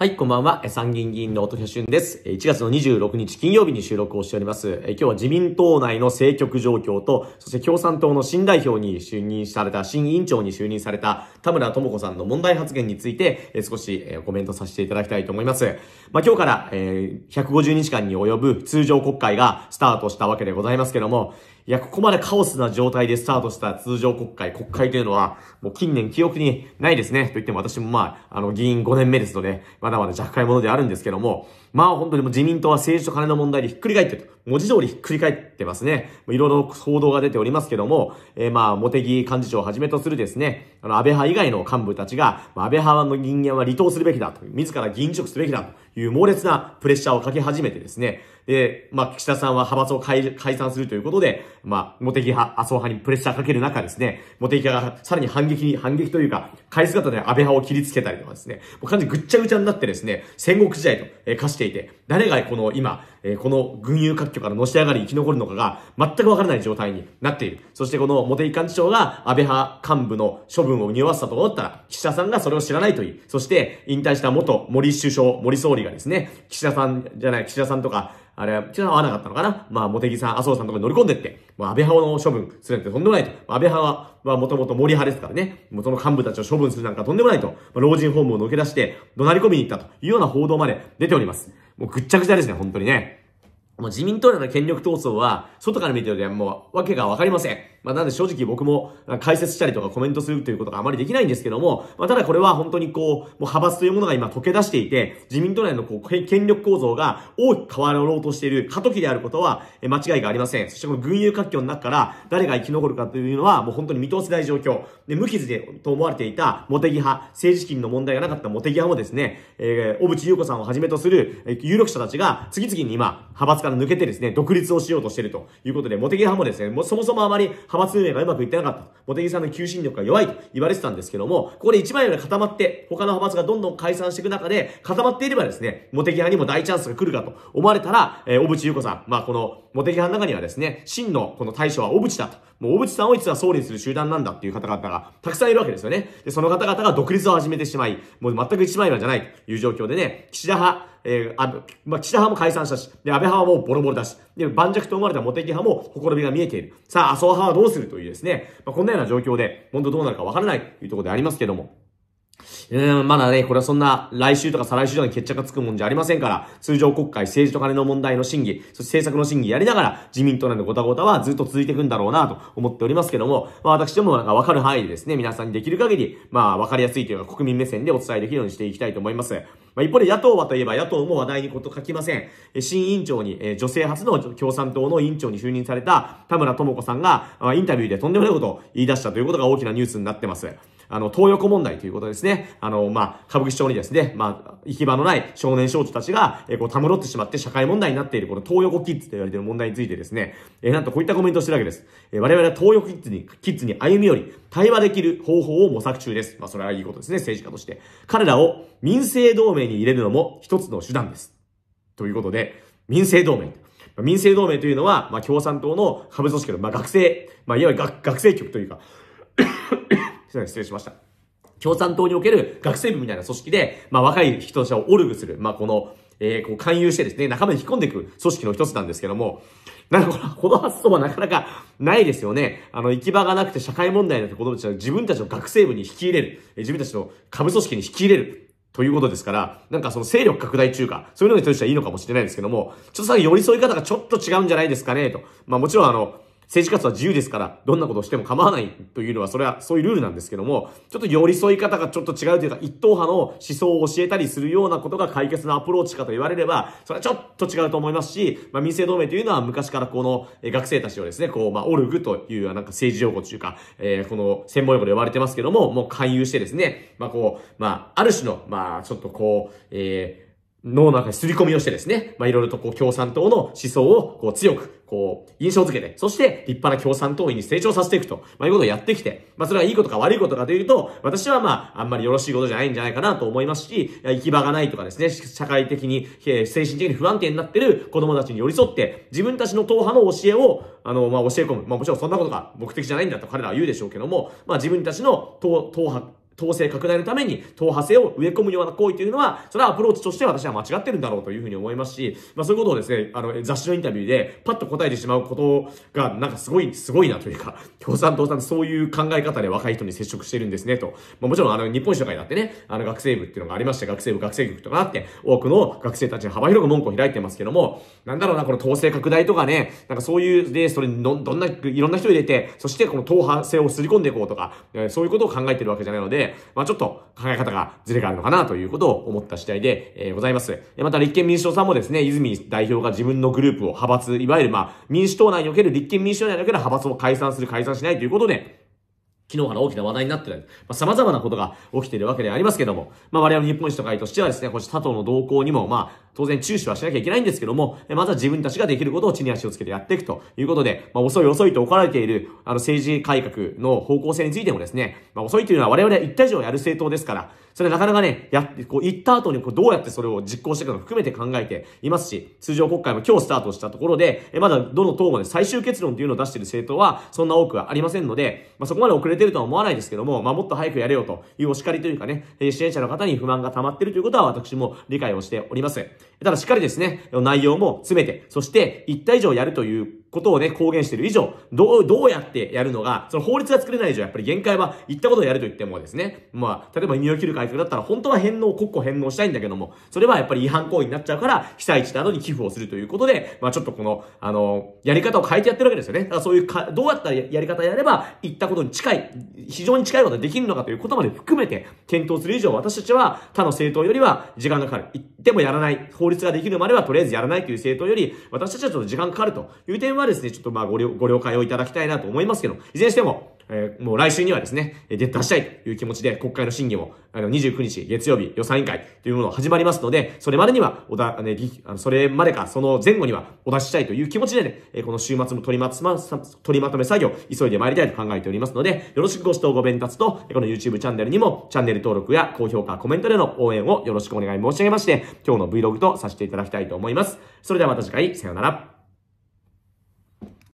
はい、こんばんは。参議院議員の音喜多駿です。1月の26日金曜日に収録をしております。今日は自民党内の政局状況と、そして共産党の新代表に就任された、新委員長に就任された田村智子さんの問題発言について、少しコメントさせていただきたいと思います。今日から150日間に及ぶ通常国会がスタートしたわけでございますけども、いや、ここまでカオスな状態でスタートした通常国会というのは、もう近年記憶にないですね。と言っても私も議員5年目ですので、まだまだ若干者であるんですけども、本当にもう自民党は政治と金の問題でひっくり返ってると。文字通りひっくり返ってますね。いろいろ報道が出ておりますけども、茂木幹事長をはじめとするですね、安倍派以外の幹部たちが、安倍派の人間は離党するべきだと、自ら議員辞職すべきだという猛烈なプレッシャーをかけ始めてですね、で、岸田さんは派閥を解散するということで、茂木派、麻生派にプレッシャーかける中ですね、茂木派がさらに反撃というか、返す方で安倍派を切りつけたりとかですね、もう完全にぐっちゃぐちゃになってですね、戦国時代と化していて、誰がこの今、この群雄割拠からのし上がり生き残るのかが全くわからない状態になっている。そしてこの茂木幹事長が安倍派幹部の処分を匂わせたと思ったら、岸田さんがそれを知らないと言い、そして引退した元森総理がですね、岸田さんとか、あれは、ちょっと合わなかったのかな？茂木さん、麻生さんとかに乗り込んでって、安倍派の処分するなんてとんでもないと。安倍派はもともと森派ですからね。元の幹部たちを処分するなんかとんでもないと。老人ホームを抜け出して、怒鳴り込みに行ったというような報道まで出ております。もうぐっちゃぐちゃですね、本当にね。もう自民党内の権力闘争は、外から見てるともう、わけがわかりません。なんで正直僕も解説したりとかコメントするということがあまりできないんですけども、ただこれは本当にもう派閥というものが今溶け出していて、自民党内の権力構造が大きく変わろうとしている過渡期であることは間違いがありません。そしてこの群雄割拠の中から誰が生き残るかというのはもう本当に見通せない状況。で、無傷でと思われていた茂木派、政治資金の問題がなかった茂木派もですね、小渕優子さんをはじめとする有力者たちが次々に今、派閥から抜けてですね、独立をしようとしているということで、茂木派もですね、もうそもそもあまり派閥運営がうまくいってなかった。茂木さんの求心力が弱いと言われてたんですけども、ここで一枚より固まって、他の派閥がどんどん解散していく中で、固まっていればですね、茂木派にも大チャンスが来るかと思われたら、小渕優子さん、この、茂木派の中にはですね、真のこの大将は小渕だと。もう小渕さんをいつは総理にする集団なんだっていう方々がたくさんいるわけですよね。で、その方々が独立を始めてしまい、もう全く一枚岩じゃないという状況でね、岸田派、岸田派も解散したし、で、安倍派はもうボロボロだし、で、盤石と思われた茂木派もほころびが見えている。さあ、麻生派はどうするというですね、こんなような状況で、本当どうなるかわからないというところでありますけども。まだね、これはそんな来週とか再来週とかに決着がつくもんじゃありませんから、通常国会、政治と金の問題の審議、そして政策の審議やりながら、自民党内のごたごたはずっと続いていくんだろうなと思っておりますけども、私どもなんかわかる範囲でですね、皆さんにできる限り、わかりやすいというか国民目線でお伝えできるようにしていきたいと思います。一方で野党はといえば野党も話題にこと書きません。新委員長に、女性初の共産党の委員長に就任された田村智子さんが、インタビューでとんでもないことを言い出したということが大きなニュースになってます。トー横問題ということですね。歌舞伎町にですね、行き場のない少年少女たちが、たむろってしまって社会問題になっている、このトー横キッズと言われている問題についてですね、なんとこういったコメントをしているわけです。我々はトー横キッズに歩み寄り、対話できる方法を模索中です。それはいいことですね、政治家として。彼らを民政同盟に入れるのも一つの手段です。ということで、民政同盟というのは、共産党の下部組織の、学生、いわゆる学生局というか、失礼しました。共産党における学生部みたいな組織で、若い人たちをオルグする、こう勧誘してですね、仲間に引き込んでいく組織の一つなんですけども、この発想はなかなかないですよね。行き場がなくて社会問題だって子供たちは自分たちの学生部に引き入れる、自分たちの下部組織に引き入れる。ということですから、その勢力拡大中か、そういうのにとしてはいいのかもしれないですけども、ちょっと寄り添い方がちょっと違うんじゃないですかね、と。もちろん政治活動は自由ですから、どんなことをしても構わないというのは、それはそういうルールなんですけども、ちょっと寄り添い方がちょっと違うというか、一党派の思想を教えたりするようなことが解決のアプローチかと言われれば、それはちょっと違うと思いますし、民政同盟というのは昔からこの学生たちをですね、オルグという政治用語というか、この専門用語で呼ばれてますけども、もう勧誘してですね、ある種の、ちょっと脳の中に刷り込みをしてですね、いろいろと共産党の思想を強く、印象づけて、そして立派な共産党員に成長させていくと、いうことをやってきて、それがいいことか悪いことかというと、私はあんまりよろしいことじゃないんじゃないかなと思いますし、行き場がないとかですね、社会的に、精神的に不安定になっている子供たちに寄り添って、自分たちの党派の教えを、教え込む。もちろんそんなことが目的じゃないんだと彼らは言うでしょうけども、自分たちの党派、統制拡大のために党派性を植え込むような行為というのは、それはアプローチとしては私は間違ってるんだろうというふうに思いますし、まあそういうことをですね、雑誌のインタビューでパッと答えてしまうことが、なんかすごいなというか、共産党さんそういう考え方で若い人に接触してるんですねと。まあもちろん日本社会だってね、学生部っていうのがありまして、学生局とかあって、多くの学生たちの幅広く門戸を開いてますけども、なんだろうな、この統制拡大とかね、なんかそういう、で、それにいろんな人を入れて、そしてこの党派性をすり込んでいこうとか、そういうことを考えてるわけじゃないので、まあちょっと考え方がズレがあるのかなということを思った次第で、ございます。また立憲民主党さんもですね、泉代表が自分のグループを派閥、いわゆる民主党内における、立憲民主党内における派閥を解散しないということで、昨日から大きな話題になってる。様々なことが起きているわけでありますけども、我々日本維新の会としてはですね、こうした他党の動向にも、当然注視はしなきゃいけないんですけども、まずは自分たちができることを地に足をつけてやっていくということで、遅いと怒られている、政治改革の方向性についてもですね、遅いというのは我々は言った以上やる政党ですから、それなかなかね、言った後にどうやってそれを実行していくのか含めて考えていますし、通常国会も今日スタートしたところで、まだどの党もね、最終結論というのを出している政党はそんな多くはありませんので、そこまで遅れてるとは思わないですけども、もっと早くやれよというお叱りというかね、支援者の方に不満が溜まっているということは私も理解をしております。ただしっかりですね、内容も詰めて、そして言った以上やるということをね、公言している以上、どうやってやるのが、その法律が作れない以上、やっぱり限界は言ったことをやると言ってもですね、例えば身を切る改革だったら、本当は国庫返納したいんだけども、それはやっぱり違反行為になっちゃうから、被災地などに寄付をするということで、ちょっとこの、やり方を変えてやってるわけですよね。だからそういうどうやったらやり方やれば、言ったことに近い、非常に近いことができるのかということまで含めて、検討する以上、私たちは他の政党よりは時間がかかる。言ってもやらない。法律ができるまではとりあえずやらないという政党より、私たちはちょっと時間かかるという点は、ですね、ちょっとご了解をいただきたいなと思いますけど、いずれにしても、もう来週にはですね、出したいという気持ちで国会の審議も、29日月曜日予算委員会というものが始まりますので、それまでか、その前後にはお出ししたいという気持ちでね、この週末も取りまとめ作業、急いで参りたいと考えておりますので、よろしくご指導ご鞭撻と、この YouTube チャンネルにも、チャンネル登録や高評価、コメントでの応援をよろしくお願い申し上げまして、今日の Vlog とさせていただきたいと思います。それではまた次回、さようなら。